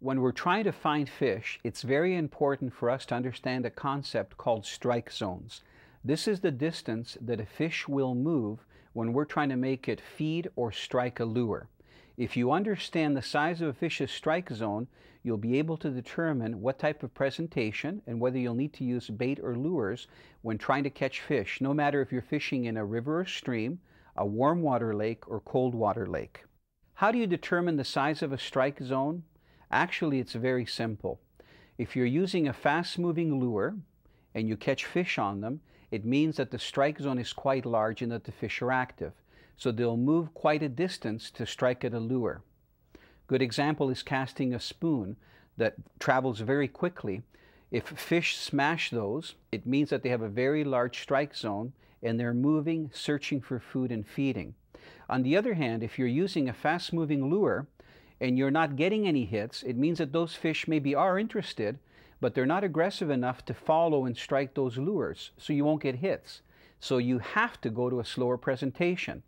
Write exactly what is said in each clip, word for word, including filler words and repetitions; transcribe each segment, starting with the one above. when we're trying to find fish, it's very important for us to understand a concept called strike zones. This is the distance that a fish will move when we're trying to make it feed or strike a lure. If you understand the size of a fish's strike zone, you'll be able to determine what type of presentation and whether you'll need to use bait or lures when trying to catch fish, no matter if you're fishing in a river or stream, a warm water lake or cold water lake. How do you determine the size of a strike zone? Actually, it's very simple. If you're using a fast-moving lure and you catch fish on them, it means that the strike zone is quite large and that the fish are active. So they'll move quite a distance to strike at a lure. Good example is casting a spoon that travels very quickly. If fish smash those, it means that they have a very large strike zone and they're moving, searching for food and feeding. On the other hand, if you're using a fast-moving lure, and you're not getting any hits, it means that those fish maybe are interested, but they're not aggressive enough to follow and strike those lures, so you won't get hits. So you have to go to a slower presentation.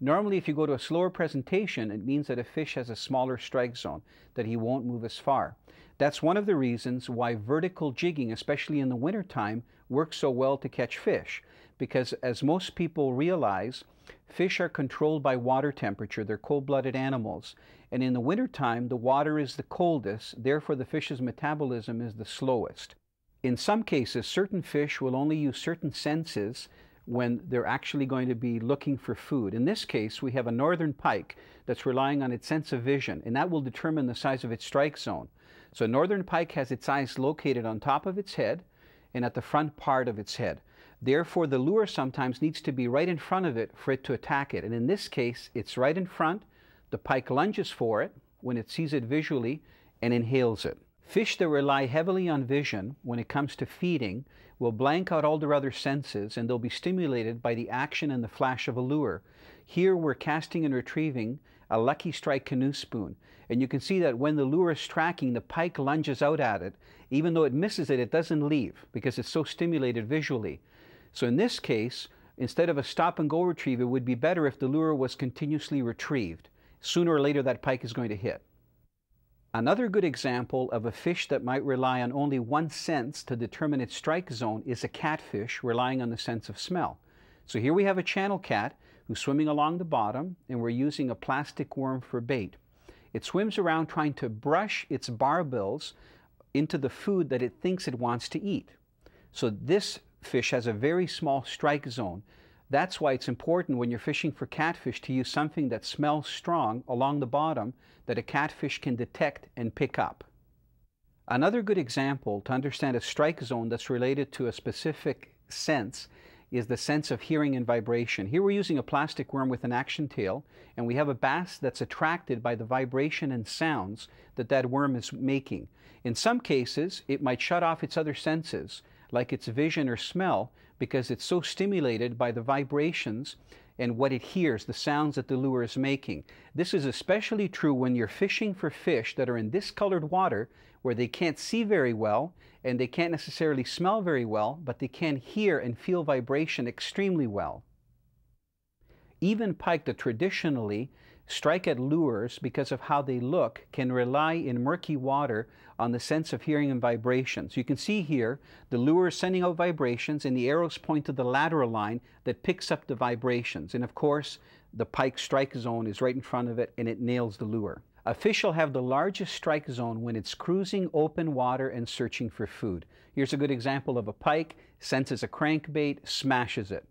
Normally, if you go to a slower presentation, it means that a fish has a smaller strike zone, that he won't move as far. That's one of the reasons why vertical jigging, especially in the wintertime, works so well to catch fish. Because as most people realize, fish are controlled by water temperature. They're cold-blooded animals. And in the wintertime, the water is the coldest. Therefore, the fish's metabolism is the slowest. In some cases, certain fish will only use certain senses when they're actually going to be looking for food. In this case, we have a northern pike that's relying on its sense of vision, and that will determine the size of its strike zone. So northern pike has its eyes located on top of its head and at the front part of its head. Therefore, the lure sometimes needs to be right in front of it for it to attack it. And in this case, it's right in front. The pike lunges for it when it sees it visually and inhales it. Fish that rely heavily on vision when it comes to feeding will blank out all their other senses, and they'll be stimulated by the action and the flash of a lure. Here we're casting and retrieving a Lucky Strike canoe spoon, and you can see that when the lure is tracking, the pike lunges out at it. Even though it misses it, it doesn't leave because it's so stimulated visually. So in this case, instead of a stop and go retrieve, it would be better if the lure was continuously retrieved. Sooner or later that pike is going to hit. Another good example of a fish that might rely on only one sense to determine its strike zone is a catfish relying on the sense of smell. So here we have a channel cat who's swimming along the bottom, and we're using a plastic worm for bait. It swims around trying to brush its barbels into the food that it thinks it wants to eat. So this fish has a very small strike zone. That's why it's important when you're fishing for catfish to use something that smells strong along the bottom that a catfish can detect and pick up. Another good example to understand a strike zone that's related to a specific sense is the sense of hearing and vibration. Here we're using a plastic worm with an action tail, and we have a bass that's attracted by the vibration and sounds that that worm is making. In some cases, it might shut off its other senses, like its vision or smell, because it's so stimulated by the vibrations and what it hears, the sounds that the lure is making. This is especially true when you're fishing for fish that are in discolored water where they can't see very well and they can't necessarily smell very well, but they can hear and feel vibration extremely well. Even pike that traditionally strike at lures because of how they look can rely in murky water on the sense of hearing and vibration. So you can see here the lure is sending out vibrations and the arrows point to the lateral line that picks up the vibrations. And of course, the pike strike zone is right in front of it and it nails the lure. A fish will have the largest strike zone when it's cruising open water and searching for food. Here's a good example of a pike, senses a crankbait, smashes it.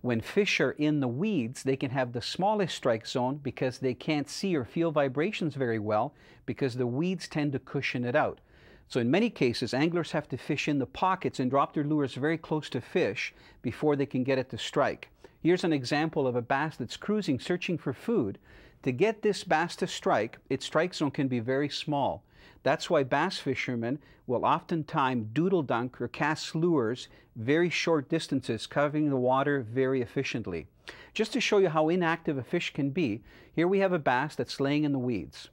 When fish are in the weeds, they can have the smallest strike zone because they can't see or feel vibrations very well because the weeds tend to cushion it out. So in many cases, anglers have to fish in the pockets and drop their lures very close to fish before they can get it to strike. Here's an example of a bass that's cruising, searching for food. To get this bass to strike, its strike zone can be very small. That's why bass fishermen will oftentimes doodle dunk or cast lures very short distances, covering the water very efficiently. Just to show you how inactive a fish can be, here we have a bass that's laying in the weeds.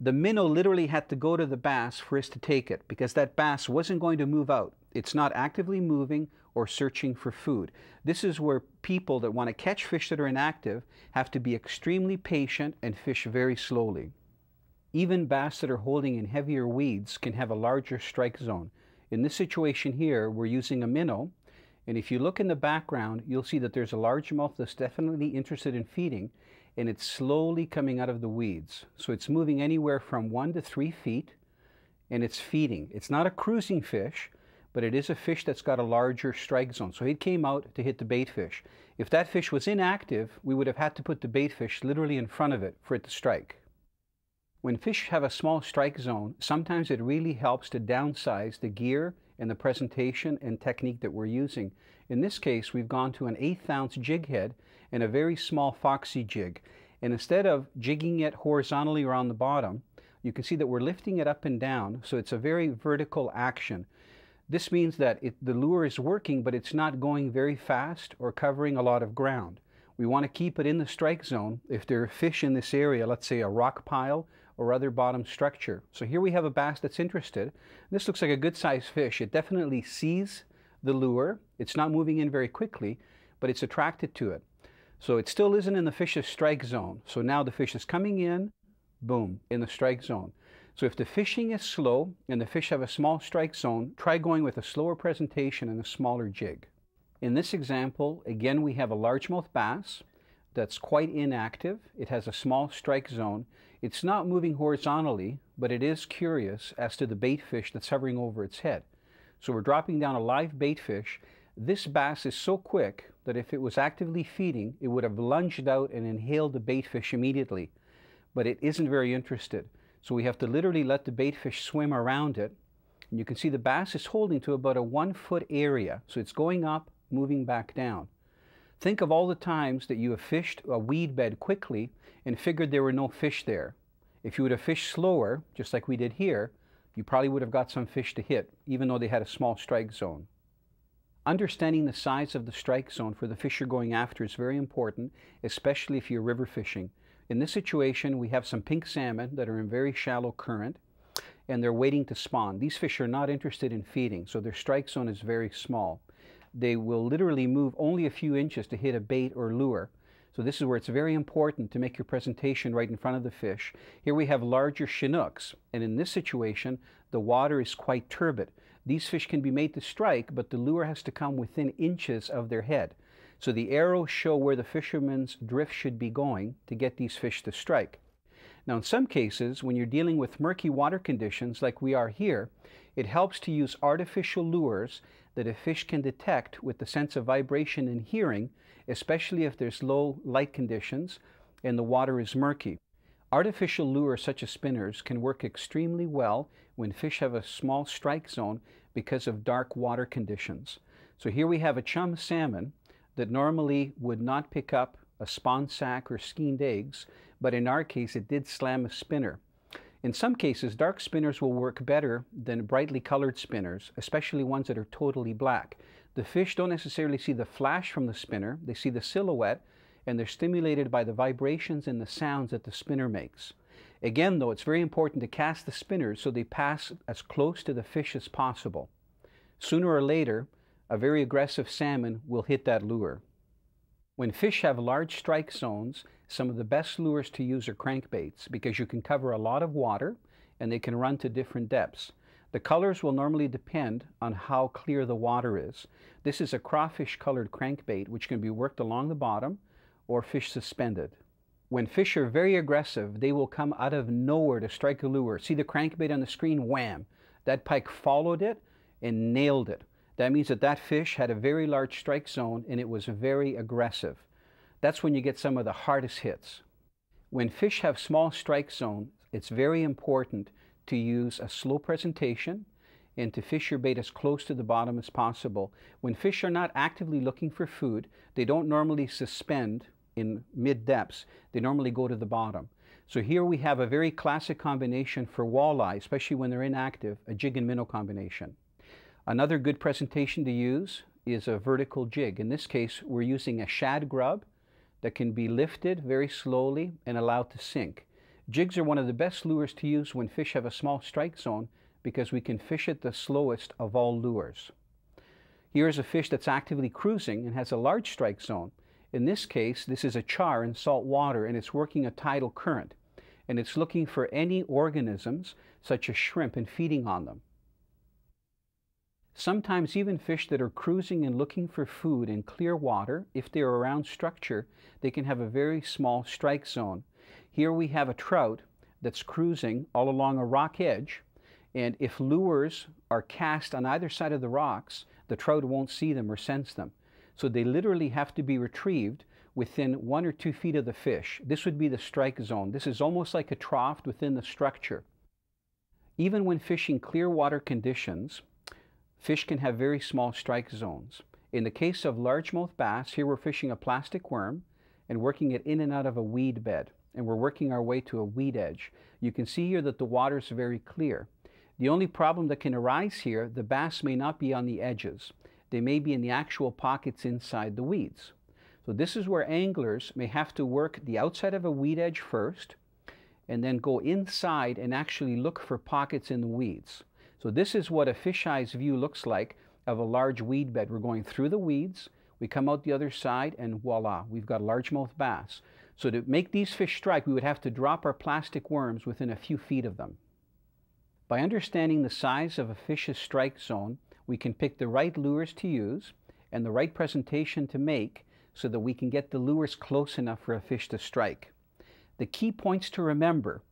The minnow literally had to go to the bass for us to take it because that bass wasn't going to move out. It's not actively moving or searching for food. This is where people that want to catch fish that are inactive have to be extremely patient and fish very slowly. Even bass that are holding in heavier weeds can have a larger strike zone. In this situation here, we're using a minnow, and if you look in the background, you'll see that there's a largemouth that's definitely interested in feeding, and it's slowly coming out of the weeds. So it's moving anywhere from one to three feet, and it's feeding. It's not a cruising fish, but it is a fish that's got a larger strike zone. So it came out to hit the bait fish. If that fish was inactive, we would have had to put the bait fish literally in front of it for it to strike. When fish have a small strike zone, sometimes it really helps to downsize the gear and the presentation and technique that we're using. In this case, we've gone to an eighth ounce jig head and a very small foxy jig. And instead of jigging it horizontally around the bottom, you can see that we're lifting it up and down, so it's a very vertical action. This means that it, the lure is working, but it's not going very fast or covering a lot of ground. We want to keep it in the strike zone if there are fish in this area, let's say a rock pile or other bottom structure. So here we have a bass that's interested. This looks like a good sized fish. It definitely sees the lure. It's not moving in very quickly, but it's attracted to it. So it still isn't in the fish's strike zone. So now the fish is coming in, boom, in the strike zone. So if the fishing is slow and the fish have a small strike zone, try going with a slower presentation and a smaller jig. In this example, again, we have a largemouth bass that's quite inactive. It has a small strike zone. It's not moving horizontally, but it is curious as to the bait fish that's hovering over its head. So we're dropping down a live bait fish. This bass is so quick that if it was actively feeding, it would have lunged out and inhaled the bait fish immediately, but it isn't very interested. So we have to literally let the bait fish swim around it. And you can see the bass is holding to about a one foot area. So it's going up, moving back down. Think of all the times that you have fished a weed bed quickly and figured there were no fish there. If you would have fished slower, just like we did here, you probably would have got some fish to hit, even though they had a small strike zone. Understanding the size of the strike zone for the fish you're going after is very important, especially if you're river fishing. In this situation, we have some pink salmon that are in very shallow current, and they're waiting to spawn. These fish are not interested in feeding, so their strike zone is very small. They will literally move only a few inches to hit a bait or lure. So this is where it's very important to make your presentation right in front of the fish. Here we have larger Chinooks, and in this situation, the water is quite turbid. These fish can be made to strike, but the lure has to come within inches of their head. So the arrows show where the fisherman's drift should be going to get these fish to strike. Now, in some cases, when you're dealing with murky water conditions like we are here, it helps to use artificial lures that a fish can detect with the sense of vibration and hearing, especially if there's low light conditions and the water is murky. Artificial lures such as spinners can work extremely well when fish have a small strike zone because of dark water conditions. So here we have a chum salmon that normally would not pick up a spawn sack or skeined eggs, but in our case it did slam a spinner. In some cases, dark spinners will work better than brightly colored spinners, especially ones that are totally black. The fish don't necessarily see the flash from the spinner, they see the silhouette, and they're stimulated by the vibrations and the sounds that the spinner makes. Again, though, it's very important to cast the spinners so they pass as close to the fish as possible. Sooner or later, a very aggressive salmon will hit that lure. When fish have large strike zones, some of the best lures to use are crankbaits because you can cover a lot of water and they can run to different depths. The colors will normally depend on how clear the water is. This is a crawfish colored crankbait which can be worked along the bottom or fish suspended. When fish are very aggressive, they will come out of nowhere to strike a lure. See the crankbait on the screen? Wham! That pike followed it and nailed it. That means that that fish had a very large strike zone and it was very aggressive. That's when you get some of the hardest hits. When fish have small strike zones, it's very important to use a slow presentation and to fish your bait as close to the bottom as possible. When fish are not actively looking for food, they don't normally suspend in mid-depths. They normally go to the bottom. So here we have a very classic combination for walleye, especially when they're inactive, a jig and minnow combination. Another good presentation to use is a vertical jig. In this case, we're using a shad grub that can be lifted very slowly and allowed to sink. Jigs are one of the best lures to use when fish have a small strike zone because we can fish it the slowest of all lures. Here's a fish that's actively cruising and has a large strike zone. In this case, this is a char in salt water and it's working a tidal current. and it's looking for any organisms, such as shrimp, and feeding on them. Sometimes even fish that are cruising and looking for food in clear water, if they are around structure, they can have a very small strike zone. Here we have a trout that's cruising all along a rock edge, and if lures are cast on either side of the rocks, the trout won't see them or sense them. So they literally have to be retrieved within one or two feet of the fish. This would be the strike zone. This is almost like a trough within the structure. Even when fishing clear water conditions, fish can have very small strike zones. In the case of largemouth bass, here we're fishing a plastic worm and working it in and out of a weed bed, and we're working our way to a weed edge. You can see here that the water is very clear. The only problem that can arise here, the bass may not be on the edges. They may be in the actual pockets inside the weeds. So this is where anglers may have to work the outside of a weed edge first, and then go inside and actually look for pockets in the weeds. So this is what a fisheye's view looks like of a large weed bed. We're going through the weeds, we come out the other side, and voila, we've got largemouth bass. So to make these fish strike, we would have to drop our plastic worms within a few feet of them. By understanding the size of a fish's strike zone, we can pick the right lures to use and the right presentation to make so that we can get the lures close enough for a fish to strike. The key points to remember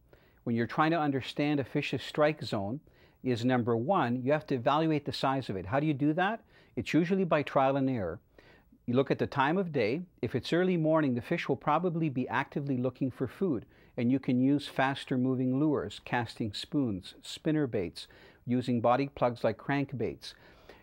when you're trying to understand a fish's strike zone is, number one, you have to evaluate the size of it. How do you do that? It's usually by trial and error. You look at the time of day. If it's early morning, the fish will probably be actively looking for food, and you can use faster moving lures, casting spoons, spinner baits, using body plugs like crankbaits.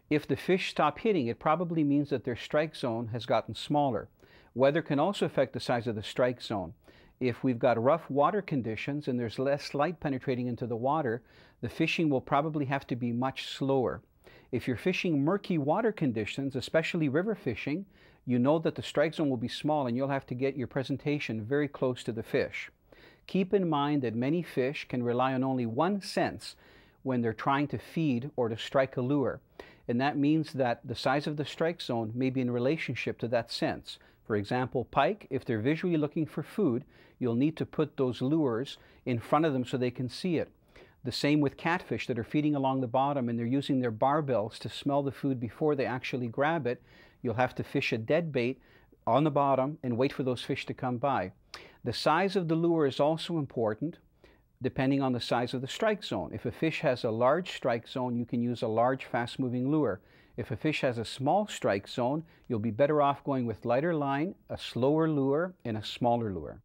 If the fish stop hitting, it probably means that their strike zone has gotten smaller. Weather can also affect the size of the strike zone. If we've got rough water conditions and there's less light penetrating into the water, the fishing will probably have to be much slower. If you're fishing murky water conditions, especially river fishing, you know that the strike zone will be small and you'll have to get your presentation very close to the fish. Keep in mind that many fish can rely on only one sense when they're trying to feed or to strike a lure, and that means that the size of the strike zone may be in relationship to that sense. For example, pike, if they're visually looking for food, you'll need to put those lures in front of them so they can see it. The same with catfish that are feeding along the bottom and they're using their barbells to smell the food before they actually grab it. You'll have to fish a dead bait on the bottom and wait for those fish to come by. The size of the lure is also important, depending on the size of the strike zone. If a fish has a large strike zone, you can use a large, fast-moving lure. If a fish has a small strike zone, you'll be better off going with lighter line, a slower lure, and a smaller lure.